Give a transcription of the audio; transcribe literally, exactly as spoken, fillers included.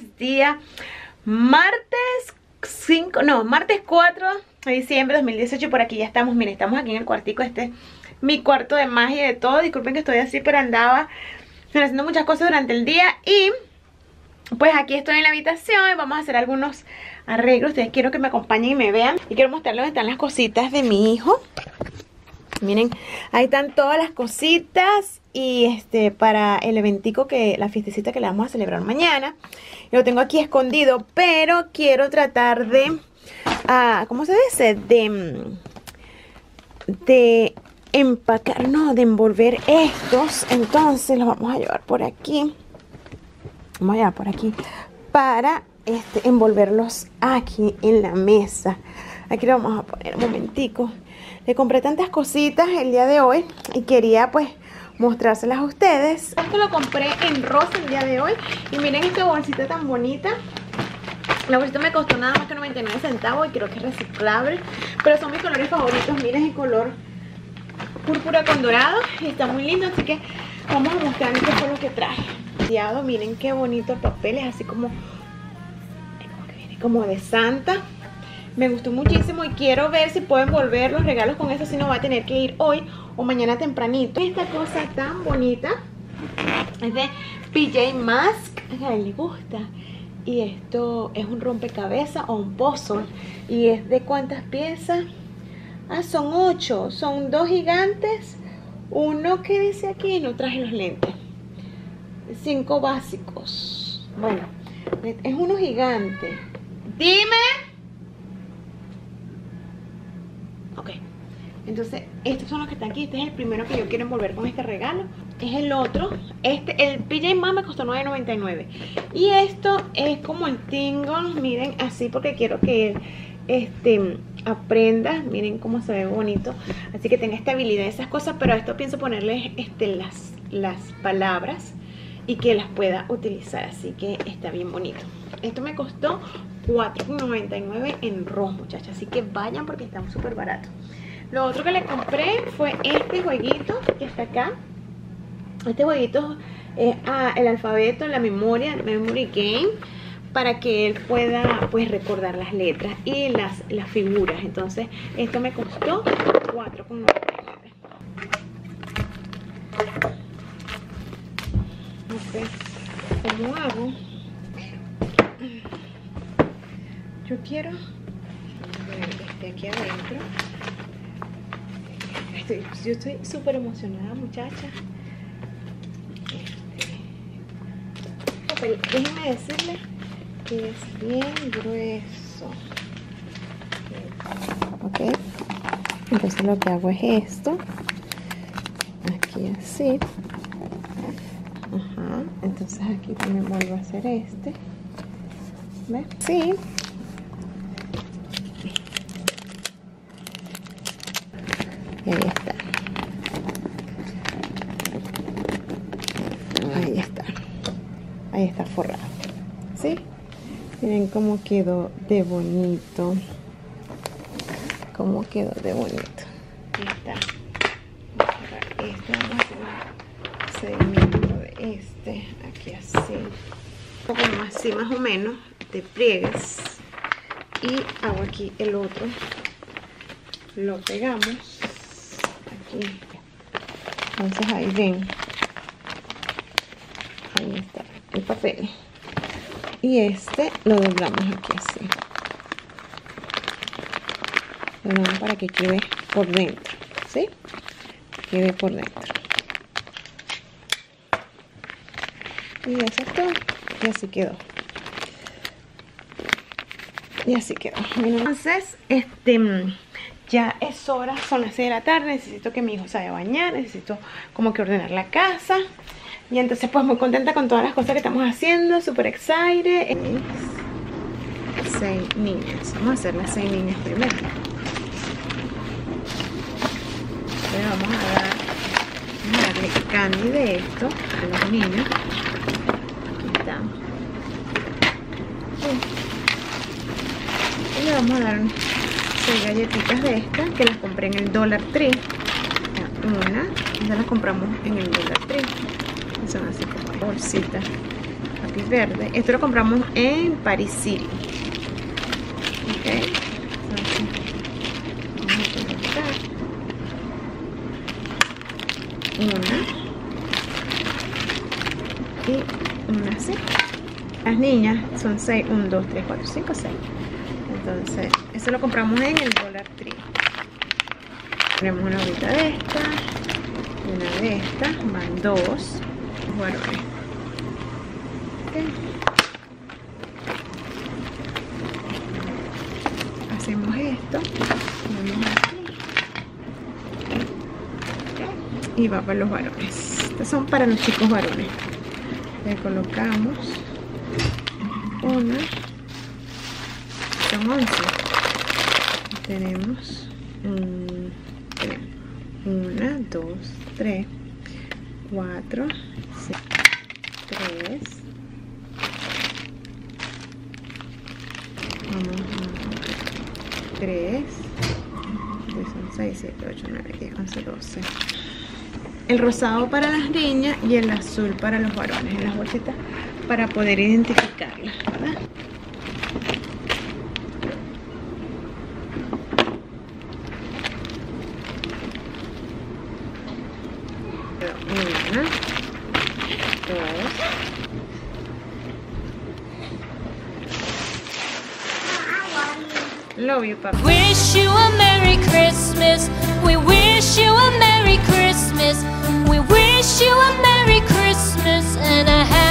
es día martes cinco, no, martes cuatro de diciembre de dos mil dieciocho. Por aquí ya estamos, miren, estamos aquí en el cuartico. Este es mi cuarto de magia y de todo. Disculpen que estoy así, pero andaba haciendo muchas cosas durante el día. Y pues aquí estoy en la habitación y vamos a hacer algunos arreglos. Ustedes quiero que me acompañen y me vean. Y quiero mostrarles dónde están las cositas de mi hijo. Miren, ahí están todas las cositas. Y este, para el eventico, que la fiestecita que le vamos a celebrar mañana. Lo tengo aquí escondido, pero quiero tratar de, uh, ¿cómo se dice? De, de empacar, no, de envolver estos. Entonces los vamos a llevar por aquí. Vamos a llevar por aquí para este, envolverlos aquí en la mesa. Aquí lo vamos a poner un momentico. Le compré tantas cositas el día de hoy y quería pues mostrárselas a ustedes. Esto lo compré en Ross el día de hoy. Y miren esta bolsita tan bonita. La bolsita me costó nada más que noventa y nueve centavos y creo que es reciclable. Pero son mis colores favoritos. Miren, el color púrpura con dorado. Y está muy lindo, así que vamos a mostrar qué fue lo que traje. Miren qué bonito el papel, es así como, como de Santa. Me gustó muchísimo y quiero ver si puedo envolver los regalos con eso. Si no, va a tener que ir hoy o mañana tempranito. Esta cosa tan bonita es de P J Mask, a él le gusta. Y esto es un rompecabezas o un puzzle. ¿Y es de cuántas piezas? Ah, son ocho. Son dos gigantes. Uno que dice aquí, no traje los lentes. Cinco básicos. Bueno, es uno gigante. Dime. Ok, entonces estos son los que están aquí. Este es el primero que yo quiero envolver con este regalo. Es el otro. Este, el P J Mask me costó nueve noventa y nueve. Y esto es como el tingle. Miren, así, porque quiero que este aprenda. Miren cómo se ve bonito. Así que tenga estabilidad esas cosas. Pero a esto pienso ponerle este, las, las palabras y que las pueda utilizar, así que está bien bonito. Esto me costó cuatro noventa y nueve en Ross, muchachas, así que vayan porque está súper barato. Lo otro que le compré fue este jueguito que está acá. Este jueguito es ah, el alfabeto, la memoria, el memory game, para que él pueda pues recordar las letras y las, las figuras. Entonces esto me costó cuatro noventa y nueve. Okay. ¿Cómo hago? Yo quiero este aquí adentro. Estoy, yo estoy súper emocionada, muchacha. Este, déjenme decirles que es bien grueso. Ok. Entonces lo que hago es esto. Aquí así. Ajá, entonces aquí también vuelvo a hacer este. ¿Ves? Sí. Y ahí está. Ahí está. Ahí está forrado. ¿Sí? Miren cómo quedó de bonito. Cómo quedó de bonito. Ahí está. Vamos a agarrar esto. Vamos a hacer un seguimiento. Este, aquí así, como así más o menos, te pliegas y hago aquí el otro, lo pegamos aquí, entonces ahí ven, ahí está el papel y este lo doblamos aquí así, lo doblamos para que quede por dentro, ¿sí? Quede por dentro. Y eso es todo. Y así quedó. Y así quedó. Entonces, este, ya es hora, son las seis de la tarde. Necesito que mi hijo se vaya a bañar. Necesito como que ordenar la casa. Y entonces pues muy contenta con todas las cosas que estamos haciendo. Súper excited. Seis niñas. Vamos a hacer las seis niñas primero. Le vamos a dar, vamos a darle candy de esto a los niños. Y le vamos a dar seis galletitas de estas que las compré en el Dollar Tree. Una, esas las compramos en el Dollar Tree. Son así como bolsitas. aquí verde. Esto lo compramos en Paris City. Ok. Vamos a colocar una. Y una así. Las niñas son seis. uno, dos, tres, cuatro, cinco, seis. Entonces, eso lo compramos en el Dollar Tree. Tenemos una bolita de esta. Una de estas. Van dos. Bueno, okay. Hacemos esto, ponemos aquí, okay. Y va para los varones. Estas son para los chicos varones. Le colocamos una, son once. Tenemos, um, tenemos una, dos, tres, cuatro, tres. Vamos a tres. Son seis, siete, ocho, nueve, diez, once, doce. El rosado para las niñas y el azul para los varones. En las bolsitas para poder identificarlas, ¿verdad? Una, dos, love you, Papa. Wish you a Merry Christmas. We wish you a Merry Christmas. We wish you a Merry Christmas and a happy